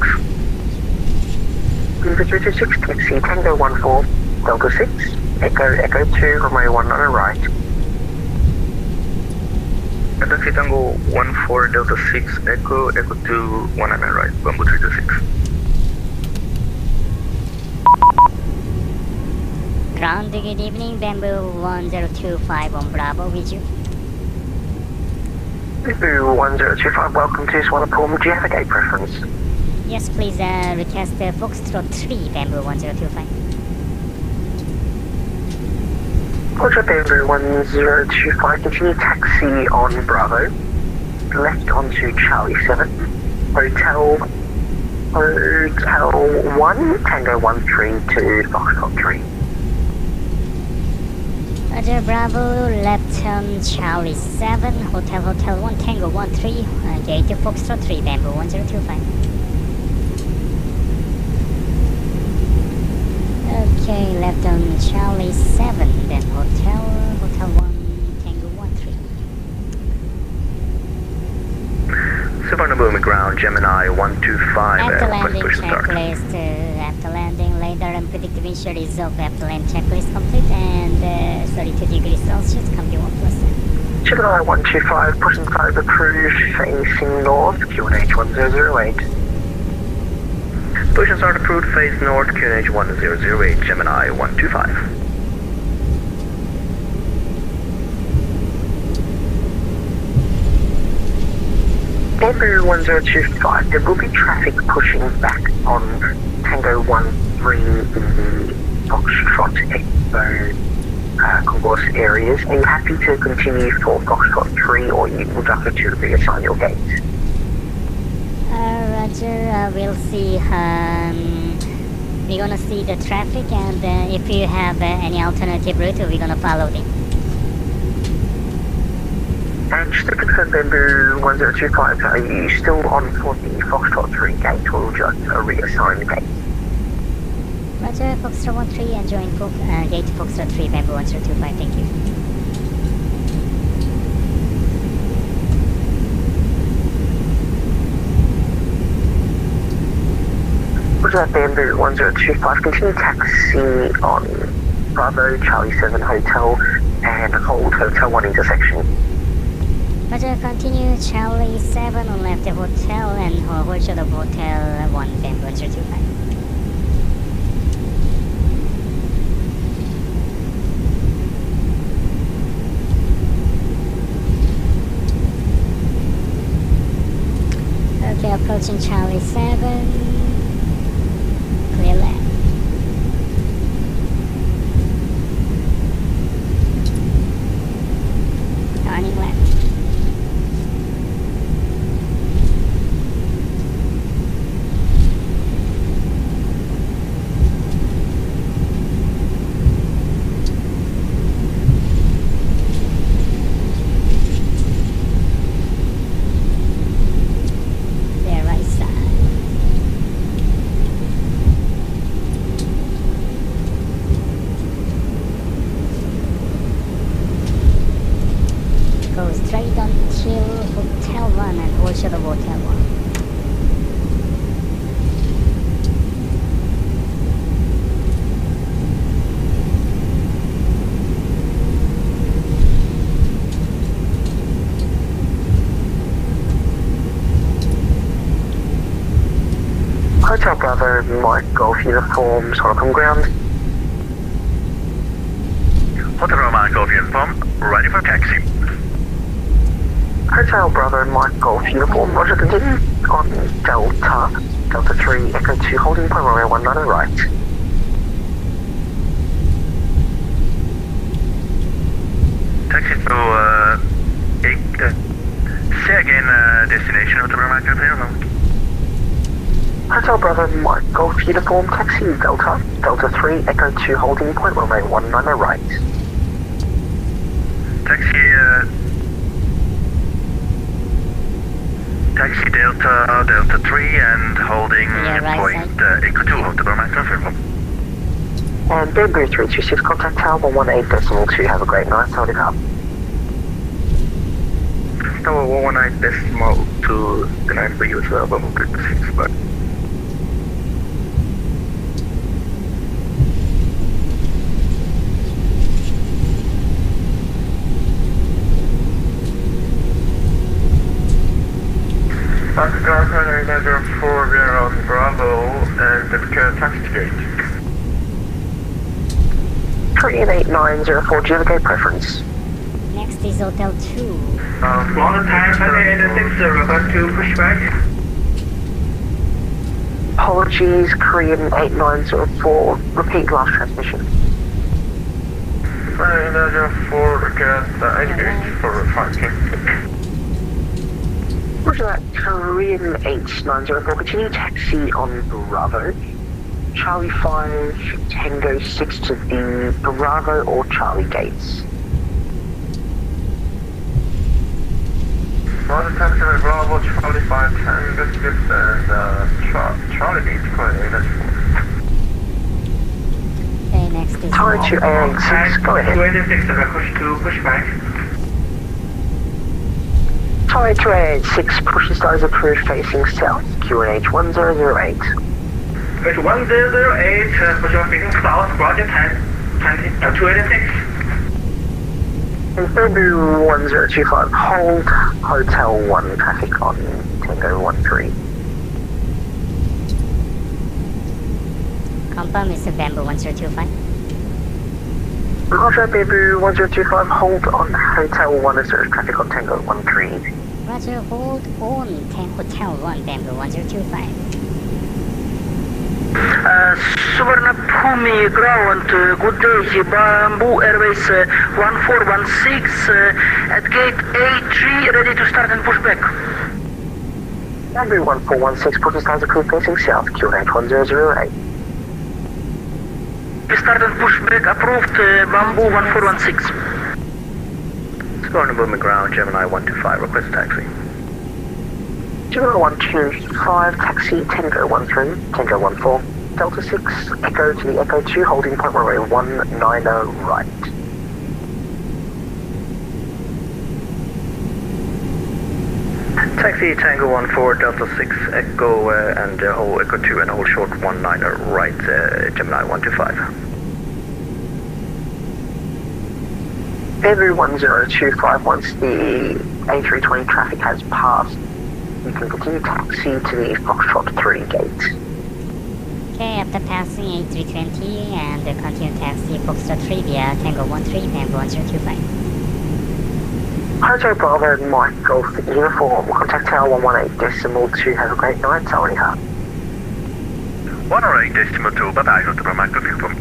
Bamboo three two six. Taxi Tango one four. Delta six. Echo Echo two Romeo one nine right. Taxi Tango one four Delta six Echo Echo two one nine right. Bamboo three two six. Ground, good evening, Bamboo one zero two five on Bravo with you. Bamboo one zero two five, welcome to Swanepoel. Do you have a gate preference? Yes, please uh, request uh, Foxtrot three, Bamboo one zero two five. Foxtrot Bamboo one zero two five, continue taxi on Bravo. Left onto Charlie seven. Hotel, Hotel one, Tango one three two, Foxtrot three. Roger, Bravo, left on Charlie seven, Hotel Hotel one, Tango one three, uh, gate to Foxtrot three, Bamboo one zero two five. Okay, left on Charlie seven, then Hotel, Hotel one, Tango one three. Super Boom Ground, Gemini one two five. After landing checklist, uh, after landing radar and predictive visual is off, after land checklist complete, and uh, thirty-two degrees Celsius, copy one plus. Gemini one two five, pushing five approved, facing north, Q N H one zero zero eight. Pushing start approved, face north, Q N H one zero zero eight, Gemini one two five. Bamboo one zero two five, there will be traffic pushing back on Tango one three, Foxtrot Echo Uh, concourse areas. Are you happy to continue for Foxtrot three, or you would like to reassign your gate? Uh, Roger, uh, we'll see. Um, we're gonna see the traffic, and uh, if you have uh, any alternative route, we're gonna follow them. And just to confirm, Bamboo one zero two five, are you still on for the Foxtrot three gate, or would you like to reassign the gate? Roger, Foxtrot one three and join Fox, uh, gate Foxtrot three, Bamboo one zero two five, thank you. Roger, Bamboo one zero two five, continue taxi on Bravo, Charlie seven Hotel and hold Hotel one intersection. Roger, continue Charlie seven on left the hotel and hold short of Hotel one, Bamboo one zero two five. Approaching Charlie seven, clear left. Turning left. Hotel Bravo, Mike Golf Uniform, Sorocom Ground. Hotel Bravo, Mike Golf Uniform, ready for taxi. Her child brother, Michael Singapore, Roger the Dick on Delta, Delta three, Echo two, holding point Romeo one nine zero right. Taxi to uh, eight, uh, say again uh, destination of the Romeo Romeo. Hotel brother Mike, Golf Uniform, Taxi Delta, Delta three, Echo two, holding point Romeo one nine zero right. Taxi, uh, Taxi Delta, Delta three and holding yeah, right, point uh, Echo two of the Romeo Romeo. And Bamboo three two six, contact tower one one eight decimal two, have a great night, hold it up. Tower one one eight decimal two, good night for you as well, Bamboo three two six, bye. Oscar Alpha November four, we are on Bravo and the taxi gate. three eight nine zero four, do you have a gate preference? Next is Hotel two. Um, Modern Time, Pioneer about to push back. Apologies, Korean eight nine zero four, repeat last transmission. eight nine zero four, get the eight eight for five K. Roger that, Korean eight nine zero four, continue taxi on Bravo. Charlie five, Tango six to the Bravo or Charlie gates. Modern taxi to Bravo, Charlie five, Tango six and uh, Char Charlie gates, quite eight. Okay, next is Tower two, A eight six, go ahead. two eight six, push back. Tower two, A eight six, pushing stars approved, facing south, Q N H one zero zero eight. It's one zero zero eight, uh, for your facing south, Roger ten, ten, uh, two eight six. And Bamboo one zero two five, hold Hotel one traffic on Tango one three. Confirm, is it Bamboo one zero two five? Roger, Bamboo one zero two five, hold on Hotel one, is there traffic on Tango one three? Roger, hold on Hotel one, Bamboo one zero two five. Uh, Suvarnabhumi ground, uh, good day, Bamboo Airways uh, one four one six, uh, at gate A three, ready to start and push back. Bamboo one four one six, pushing stars approved, facing south, Q N H one zero zero eight. We start and push back, approved, uh, Bamboo one four one six. Suvarnabhumi ground, Gemini one two five, request taxi. Gemini one two five, taxi, Tango one three, Tango one four, Delta six, Echo to the Echo two, holding point runway one nine zero right. Taxi, Tango one four, Delta six, Echo uh, and uh, hold Echo two and hold short one nine zero right, uh, Gemini one two five. Every one zero two five, once the A three twenty traffic has passed, you can continue taxi to the Foxtrot three gate. Okay, after passing A three twenty and uh, continue taxi Foxtrot three via Tango one three, Tango one zero two five. Hotel Bravo, Mike Golf Uniform, contact tower one one eight decimal two, have a great night, sorry, huh? one one eight decimal two, bye bye, Hotel Bravo, Mike Golf Uniform.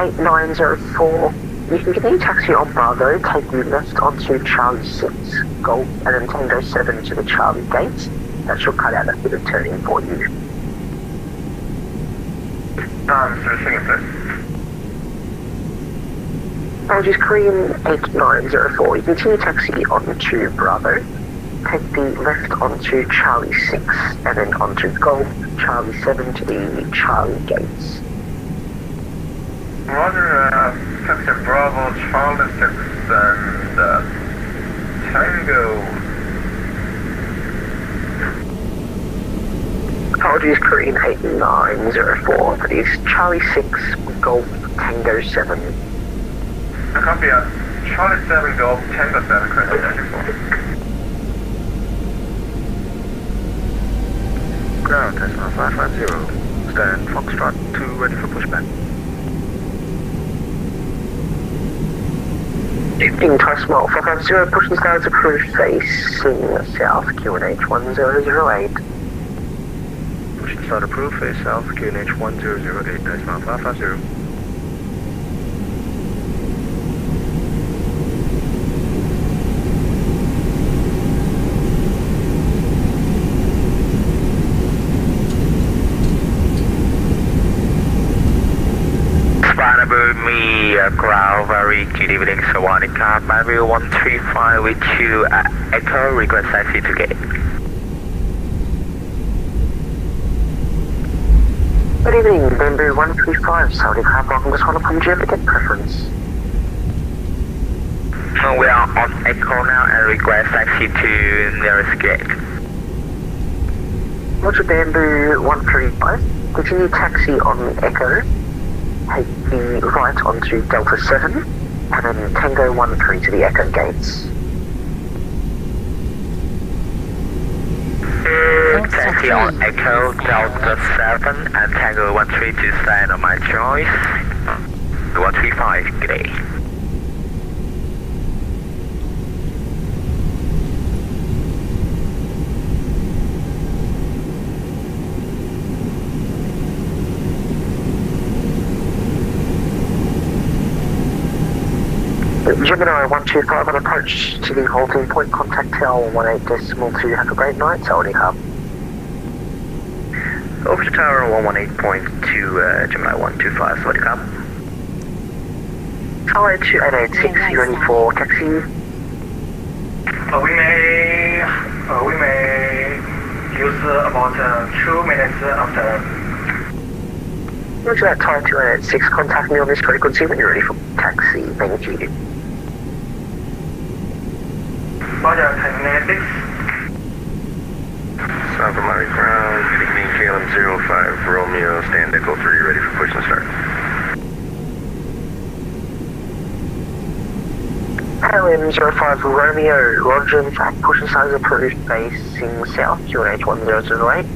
eight nine zero four, you can continue taxi on Bravo, taking left onto Charlie six, Golf, and then Tango seven to the Charlie gate. That should cut out a bit of turning for you. Um, so Singapore. Apologies, Korean eight nine zero four, you can continue taxi onto Bravo, take the left onto Charlie six, and then onto Golf, Charlie seven to the Charlie gates. Roger, uh, Taxi Bravo, Charlie six and uh, Tango. Apologies, Korean eight nine zero four, that is Charlie six, Golf, Tango seven. I copy, uh, Charlie seven, Golf, Tango seven, Korean eight nine zero four. Now Tesla five five zero, stand Foxtrot two ready for pushback. Shifting Tesla five five zero, pushing starts approach facing south, Q N H one zero zero eight. Pushing start approved, face south, Q N H one zero zero eight, Tesla five five zero. Growl, very good evening, Sawanika, Mario one three five with you, uh, Echo, request taxi to gate. Good evening, Bamboo one three five, Sawanika, welcome to Swan upon J P T preference. So we are on Echo now and request taxi to nearest gate. Roger, Bamboo one three five, could you need taxi on Echo? Take the right onto Delta seven, and then Tango one three to the Echo gates. Uh, taxi on Echo, Delta seven, and Tango one three to stand on my choice. one three five, g'day. Gemini one two five on approach to the halting point, contact Tower one eighteen decimal two, have a great night, Saudi Hub. Over to Tower one eighteen point two, uh, Gemini one two five, Saudi Hub. Tower two eight eight six, you ready for taxi? Uh, we may, uh, we may use uh, about uh, two minutes uh, after. Roger that, Tower two eight eight six, contact me on this frequency when you're ready for taxi, thank you. Roger, kinetics. South Atlantic Ground, good evening, K L M zero five, Romeo, stand Echo three, ready for push and start. K L M zero five, Romeo, roger, in fact, push and start is approved, facing south, Q N H one zero zero eight.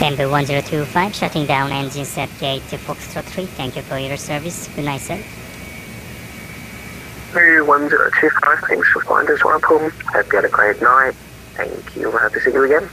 Bamboo one zero two five, shutting down engine set gate to Foxtrot three, thank you for your service, good night sir. Bamboo one zero two five, thanks for finding us, welcome, hope you had a great night, thank you, we'll have to see you again.